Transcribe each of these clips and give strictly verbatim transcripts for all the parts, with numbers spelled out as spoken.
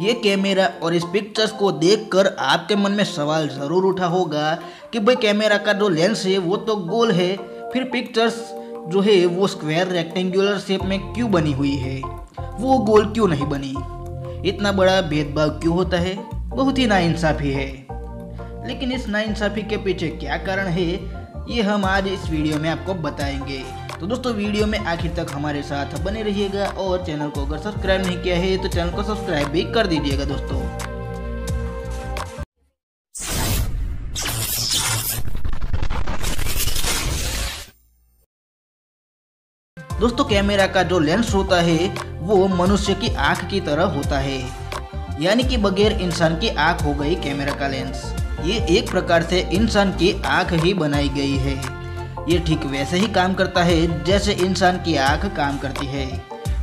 ये कैमरा और इस पिक्चर्स को देखकर आपके मन में सवाल ज़रूर उठा होगा कि भाई कैमरा का जो लेंस है वो तो गोल है, फिर पिक्चर्स जो है वो स्क्वायर रेक्टेंगुलर शेप में क्यों बनी हुई है, वो गोल क्यों नहीं बनी, इतना बड़ा भेदभाव क्यों होता है। बहुत ही नाइंसाफ़ी है, लेकिन इस नाइंसाफ़ी के पीछे क्या कारण है ये हम आज इस वीडियो में आपको बताएंगे। तो दोस्तों वीडियो में आखिर तक हमारे साथ बने रहिएगा और चैनल को अगर सब्सक्राइब नहीं किया है तो चैनल को सब्सक्राइब भी कर दीजिएगा। दोस्तों दोस्तों कैमरा का जो लेंस होता है वो मनुष्य की आंख की तरह होता है, यानी कि बगैर इंसान की आंख हो गई कैमरा का लेंस। ये एक प्रकार से इंसान की आंख ही बनाई गई है। ये ठीक वैसे ही काम करता है जैसे इंसान की आंख काम करती है।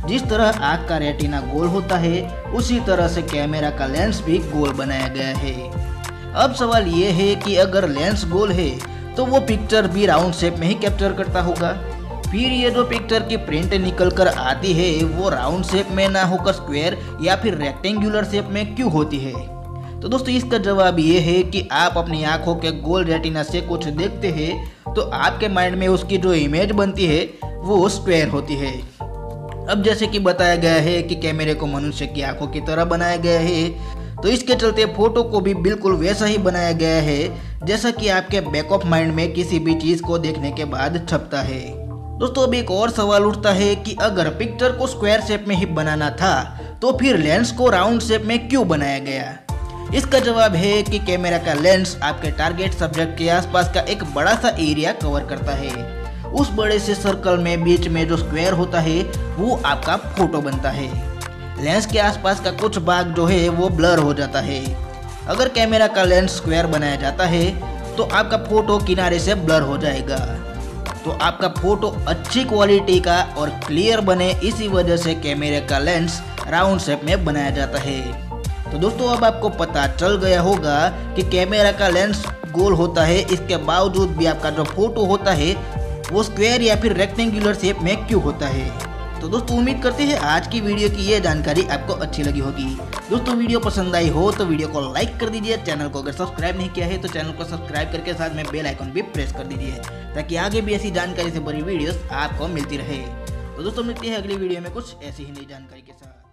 जिस तरह आंख का रेटिना गोल होता है उसी तरह से कैमरा का लेंस भी गोल बनाया गया है। अब सवाल ये है कि अगर लेंस गोल है तो वो पिक्चर भी राउंड शेप में ही कैप्चर करता होगा, फिर ये जो पिक्चर की प्रिंट निकल कर आती है वो राउंड शेप में ना होकर स्क्वायर या फिर रेक्टेंगुलर शेप में क्यों होती है। तो दोस्तों इसका जवाब ये है कि आप अपनी आंखों के गोल रेटिना से कुछ देखते हैं तो आपके माइंड में उसकी जो इमेज बनती है वो स्क्वायर होती है। अब जैसे कि बताया गया है कि कैमरे को मनुष्य की आंखों की तरह बनाया गया है, तो इसके चलते फोटो को भी बिल्कुल वैसा ही बनाया गया है जैसा कि आपके बैक ऑफ माइंड में किसी भी चीज़ को देखने के बाद छपता है। दोस्तों अब एक और सवाल उठता है कि अगर पिक्चर को स्क्वायर शेप में ही बनाना था तो फिर लेंस को राउंड शेप में क्यों बनाया गया। इसका जवाब है कि कैमरा का लेंस आपके टारगेट सब्जेक्ट के आसपास का एक बड़ा सा एरिया कवर करता है। उस बड़े से सर्कल में बीच में जो स्क्वायर होता है वो आपका फोटो बनता है। लेंस के आसपास का कुछ भाग जो है वो ब्लर हो जाता है। अगर कैमरा का लेंस स्क्वायर बनाया जाता है तो आपका फोटो किनारे से ब्लर हो जाएगा। तो आपका फोटो अच्छी क्वालिटी का और क्लियर बने इसी वजह से कैमरे का लेंस राउंड शेप में बनाया जाता है। तो दोस्तों अब आपको पता चल गया होगा कि कैमरा का लेंस गोल होता है, इसके बावजूद भी आपका जो फोटो होता है वो स्क्वायर या फिर रेक्टेंगुलर शेप में क्यों होता है। तो दोस्तों उम्मीद करते हैं आज की वीडियो की ये जानकारी आपको अच्छी लगी होगी। दोस्तों वीडियो पसंद आई हो तो वीडियो को लाइक कर दीजिए, चैनल को अगर सब्सक्राइब नहीं किया है तो चैनल को सब्सक्राइब करके साथ में बेल आइकन भी प्रेस कर दीजिए ताकि आगे भी ऐसी जानकारी से भरी वीडियोस आपको मिलती रहे। तो दोस्तों मिलती है अगली वीडियो में कुछ ऐसी ही नई जानकारी के साथ।